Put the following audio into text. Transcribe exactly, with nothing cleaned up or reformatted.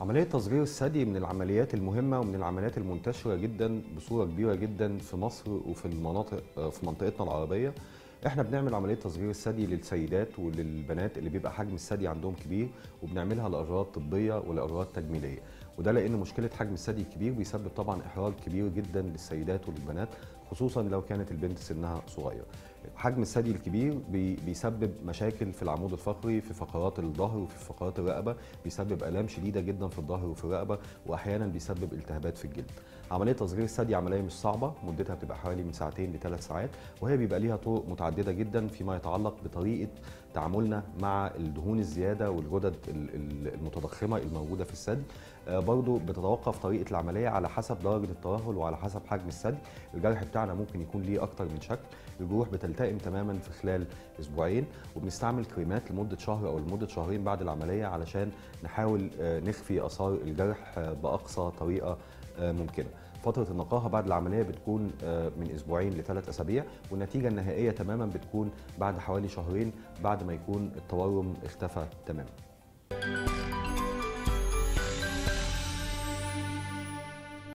عملية تصغير الثدي من العمليات المهمة ومن العمليات المنتشرة جدا بصورة كبيرة جدا في مصر وفي المناطق في منطقتنا العربية. احنا بنعمل عملية تصغير الثدي للسيدات وللبنات اللي بيبقى حجم الثدي عندهم كبير، وبنعملها لأغراض طبية ولأغراض تجميلية، وده لأن مشكلة حجم الثدي الكبير بيسبب طبعا إحراج كبير جدا للسيدات وللبنات، خصوصا لو كانت البنت سنها صغير. حجم الثدي الكبير بيسبب مشاكل في العمود الفقري، في فقرات الظهر وفي فقرات الرقبه، بيسبب الام شديده جدا في الظهر وفي الرقبه، واحيانا بيسبب التهابات في الجلد. عمليه تصغير الثدي عمليه مش صعبه، مدتها بتبقى حوالي من ساعتين لثلاث ساعات، وهي بيبقى ليها طرق متعدده جدا فيما يتعلق بطريقه تعاملنا مع الدهون الزياده والغدد المتضخمه الموجوده في الثدي. برضه بتتوقف طريقه العمليه على حسب درجه الترهل وعلى حسب حجم الثدي. الجرح بتاعنا ممكن يكون ليه اكتر من شكل، الجروح بتلتئم تماما في خلال اسبوعين، وبنستعمل كريمات لمده شهر او لمده شهرين بعد العمليه علشان نحاول نخفي اثار الجرح باقصى طريقه ممكنه. فتره النقاهه بعد العمليه بتكون من اسبوعين لثلاث اسابيع، والنتيجه النهائيه تماما بتكون بعد حوالي شهرين بعد ما يكون التورم اختفى تماما.